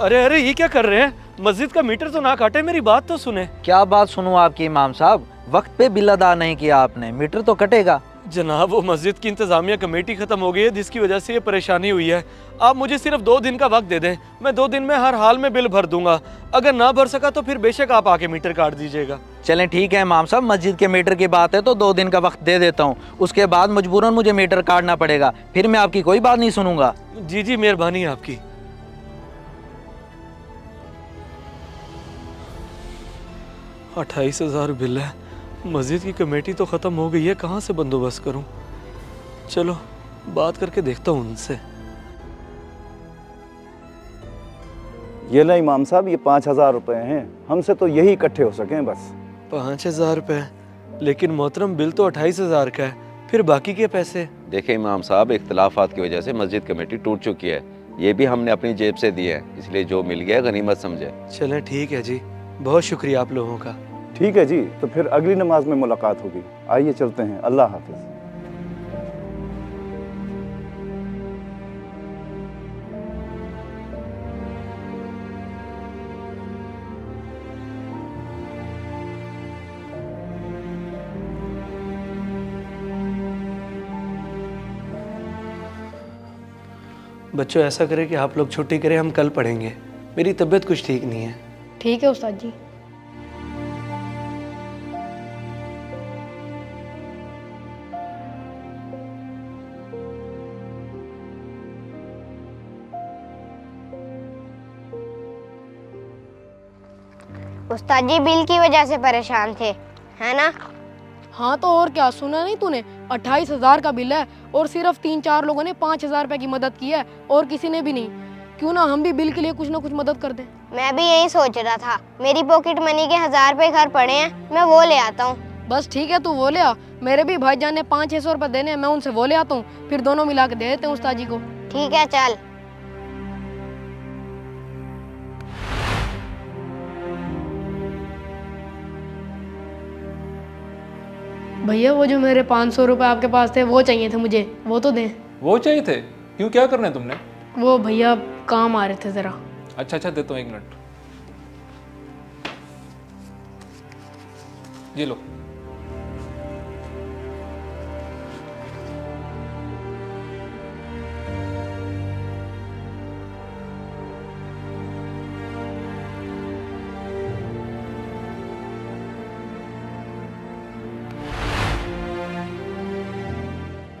अरे अरे ये क्या कर रहे हैं? मस्जिद का मीटर तो ना काटे, मेरी बात तो सुने। क्या बात सुनूं आपकी इमाम साहब, वक्त पे बिल अदा नहीं किया आपने, मीटर तो कटेगा। जनाब वो मस्जिद की इंतजामिया कमेटी खत्म हो गई है जिसकी वजह से ये परेशानी हुई है। आप मुझे सिर्फ 2 दिन का वक्त दे दें, मैं 2 दिन में हर हाल में बिल भर दूंगा। अगर ना भर सका तो फिर बेशक आप आके मीटर काट दीजिएगा। चलें ठीक है इमाम साहब, मस्जिद के मीटर की बात है तो 2 दिन का वक्त दे देता हूँ, उसके बाद मजबूरन मुझे मीटर काटना पड़ेगा, फिर मैं आपकी कोई बात नहीं सुनूंगा। जी जी मेहरबानी आपकी। $28,000 बिल है, मस्जिद की कमेटी तो ख़त्म हो गई है, कहाँ से बंदोबस्त करूँ? चलो बात करके देखता हूँ उनसे। ये ले इमाम साहब, ये 5,000 रुपये हैं, हमसे तो यही इकट्ठे हो सके बस। 5,000 रुपये? लेकिन मोहतरम बिल तो 28,000 का है, फिर बाकी के पैसे? देखे इमाम साहब, इख्तलाफात की वजह से मस्जिद कमेटी टूट चुकी है, ये भी हमने अपनी जेब से दी है, इसलिए जो मिल गया गनीमत समझे। चले ठीक है जी, बहुत शुक्रिया आप लोगों का। ठीक है जी, तो फिर अगली नमाज में मुलाकात होगी, आइए चलते हैं। अल्लाह हाफिज। बच्चों ऐसा करें कि आप लोग छुट्टी करें, हम कल पढ़ेंगे, मेरी तबीयत कुछ ठीक नहीं है। ठीक है उस्ताद जी। उस्ताद जी बिल की वजह से परेशान थे, है ना? हाँ तो और क्या, सुना नहीं तूने? 28,000 का बिल है और सिर्फ 3-4 लोगों ने 5,000 रुपए की मदद की है और किसी ने भी नहीं। क्यों ना हम भी बिल के लिए कुछ ना कुछ मदद कर दें। मैं भी यही सोच रहा था, मेरी पॉकेट मनी के 1000 रुपए घर पड़े हैं, मैं वो ले आता हूँ। बस ठीक है तू वो ले आ, मेरे भी भाईजान ने 500-600 रुपए देने हैं, मैं उनसे वो ले आता हूँ, फिर दोनों मिला के दे देते हैं उस्ताद जी को। ठीक है चल। भैया वो जो मेरे 500 रुपए आपके पास थे वो चाहिए थे मुझे, वो तो दें। वो चाहिए थे? क्यों, क्या करने तुमने? वो भैया काम आ रहे थे जरा। अच्छा अच्छा देता हूँ, 1 मिनट। ये लो।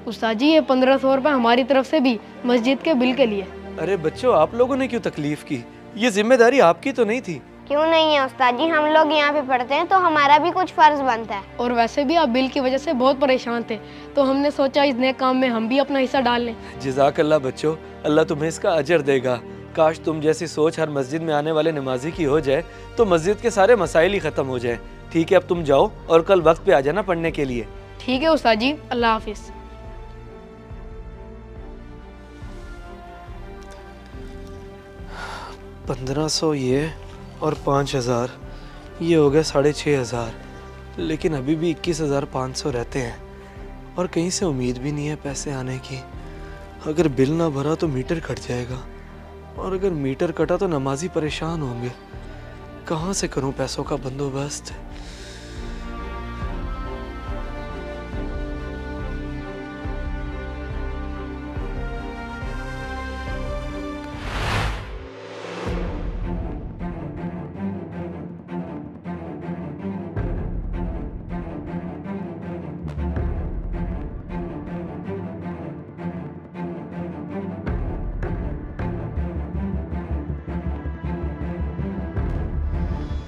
उस्ताद जी ये 1500 रुपए हमारी तरफ से भी मस्जिद के बिल के लिए। अरे बच्चों आप लोगों ने क्यों तकलीफ की, ये जिम्मेदारी आपकी तो नहीं थी। क्यों नहीं है उस्ताद जी, हम लोग यहाँ पे पढ़ते हैं तो हमारा भी कुछ फर्ज बनता है। और वैसे भी आप बिल की वजह से बहुत परेशान थे तो हमने सोचा इस नए काम में हम भी अपना हिस्सा डाल लें। जज़ाकल्लाह बच्चों, अल्लाह तुम्हें इसका अजर देगा। काश तुम जैसी सोच हर मस्जिद में आने वाले नमाजी की हो जाए तो मस्जिद के सारे मसाइल ही खत्म हो जाए। ठीक है अब तुम जाओ और कल वक्त पे आ जाना पढ़ने के लिए। ठीक है उस्ताद जी, अल्लाह हाफिज। $1,500 ये और 5,000, ये हो गया 6,500, लेकिन अभी भी 21,500 रहते हैं और कहीं से उम्मीद भी नहीं है पैसे आने की। अगर बिल ना भरा तो मीटर कट जाएगा और अगर मीटर कटा तो नमाजी परेशान होंगे। कहाँ से करूँ पैसों का बंदोबस्त?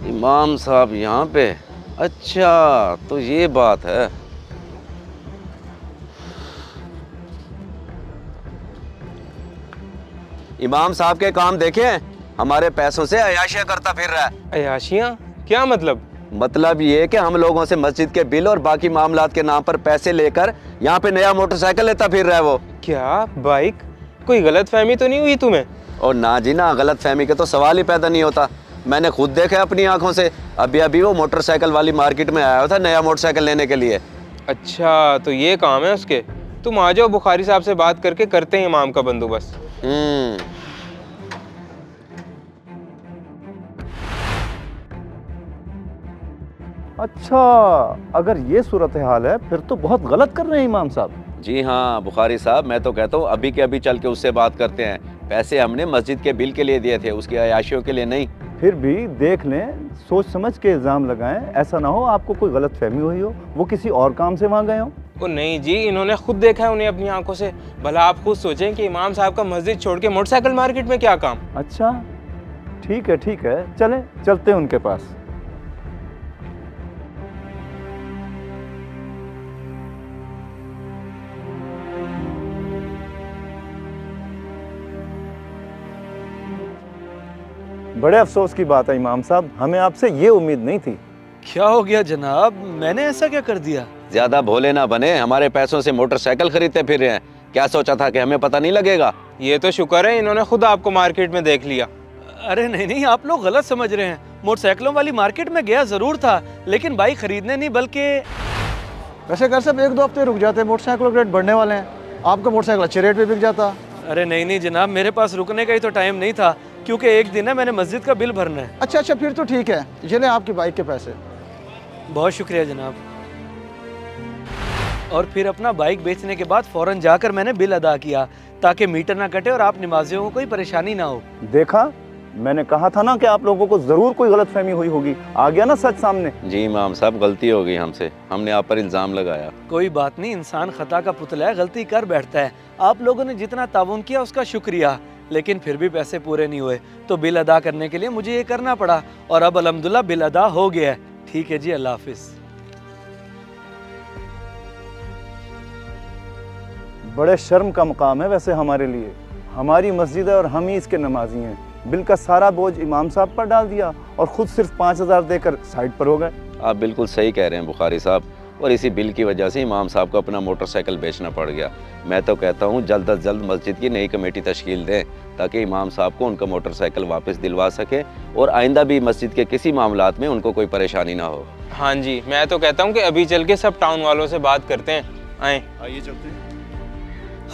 इमाम साहब यहाँ पे? अच्छा तो ये बात है। इमाम साहब के काम देखे, हमारे पैसों से अयाशियाँ करता फिर रहा है। अयाशियाँ? क्या मतलब? मतलब ये कि हम लोगों से मस्जिद के बिल और बाकी मामलात के नाम पर पैसे लेकर यहाँ पे नया मोटरसाइकिल लेता फिर रहा है वो। क्या बाइक? कोई गलतफहमी तो नहीं हुई तुम्हें? और ना जी ना, गलतफहमी का तो सवाल ही पैदा नहीं होता। मैंने खुद देखा अपनी आंखों से, अभी अभी वो मोटरसाइकिल वाली मार्केट में आया था नया मोटरसाइकिल लेने के लिए। अच्छा तो ये काम है उसके, तुम आ जाओ बुखारी साहब से बात करके करते हैं इमाम का बंदोबस्त। अच्छा, अगर ये सूरत हाल है फिर तो बहुत गलत कर रहे हैं इमाम साहब। जी हाँ बुखारी साहब, मैं तो कहता हूँ अभी के अभी चल के उससे बात करते हैं। पैसे हमने मस्जिद के बिल के लिए दिए थे, उसकी अयाशियों के लिए नहीं। फिर भी देख लें, सोच समझ के इल्ज़ाम लगाएं, ऐसा ना हो आपको कोई गलत फहमी हुई हो, वो किसी और काम से वहाँ गए हों। ओ नहीं जी, इन्होंने खुद देखा है उन्हें अपनी आंखों से। भला आप खुद सोचें कि इमाम साहब का मस्जिद छोड़ के मोटरसाइकिल मार्केट में क्या काम। अच्छा ठीक है ठीक है, चलें चलते हैं उनके पास। बड़े अफसोस की बात है इमाम साहब, हमें आपसे ये उम्मीद नहीं थी। क्या हो गया जनाब, मैंने ऐसा क्या कर दिया? ज्यादा भोले ना बने, हमारे पैसों से मोटरसाइकिल खरीदते फिर रहे हैं। क्या सोचा था कि हमें पता नहीं लगेगा? ये तो शुक्र है इन्होंने खुद आपको मार्केट में देख लिया। अरे नहीं नहीं, आप लोग गलत समझ रहे हैं। मोटरसाइकिलों वाली मार्केट में गया जरूर था, लेकिन बाइक खरीदने नहीं। बल्कि वैसे कर सब एक दो हफ्ते रुक जाते, मोटरसाइकिलों के रेट बढ़ने वाले हैं, आपका मोटरसाइकिल अच्छे रेट पे बिक जाता। अरे नहीं नहीं जनाब, मेरे पास रुकने का ही तो टाइम नहीं था, क्योंकि एक दिन है मैंने मस्जिद का बिल भरना है। अच्छा अच्छा, फिर तो ठीक है, ये लें आपकी बाइक के पैसे। बहुत शुक्रिया जनाब। और फिर अपना बाइक बेचने के बाद फौरन जाकर मैंने बिल अदा किया, ताकि मीटर ना कटे और आप नमाजियों को कोई परेशानी ना हो। देखा, मैंने कहा था ना कि आप लोगों को जरूर कोई गलतफहमी हुई होगी, आ गया ना सच सामने। जी इमाम साहब, गलती हो गई हमसे, हमने आप पर इल्ज़ाम लगाया। कोई बात नहीं, इंसान खता का पुतला है, गलती कर बैठता है। आप लोगों ने जितना ताउन किया उसका शुक्रिया, लेकिन फिर भी पैसे पूरे नहीं हुए, तो बिल अदा करने के लिए मुझे ये करना पड़ा, और अब अल्हम्दुलिल्लाह बिल अदा हो गया है। ठीक है जी, अल्लाह हाफिज़। बड़े शर्म का मकाम है वैसे हमारे लिए, हमारी मस्जिद है और हम ही इसके नमाजी हैं, बिल का सारा बोझ इमाम साहब पर डाल दिया और खुद सिर्फ 5,000 देकर साइड पर हो गए। आप बिल्कुल सही कह रहे हैं बुखारी साहब, और इसी बिल की वजह से इमाम साहब को अपना मोटरसाइकिल बेचना पड़ गया। मैं तो कहता हूँ जल्द अज जल्द मस्जिद की नई कमेटी तश्कील दें, ताकि इमाम साहब को उनका मोटरसाइकिल वापस दिलवा सकें और आइंदा भी मस्जिद के किसी मामलात में उनको कोई परेशानी ना हो। हाँ जी, मैं तो कहता हूँ कि अभी चल के सब टाउन वालों से बात करते हैं। आए आइए चलते हैं।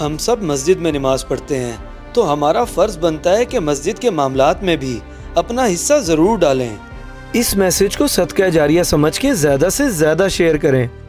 हम सब मस्जिद में नमाज पढ़ते हैं, तो हमारा फ़र्ज़ बनता है कि मस्जिद के मामलात में भी अपना हिस्सा ज़रूर डालें। इस मैसेज को सदका जारिया समझ के ज़्यादा से ज़्यादा शेयर करें।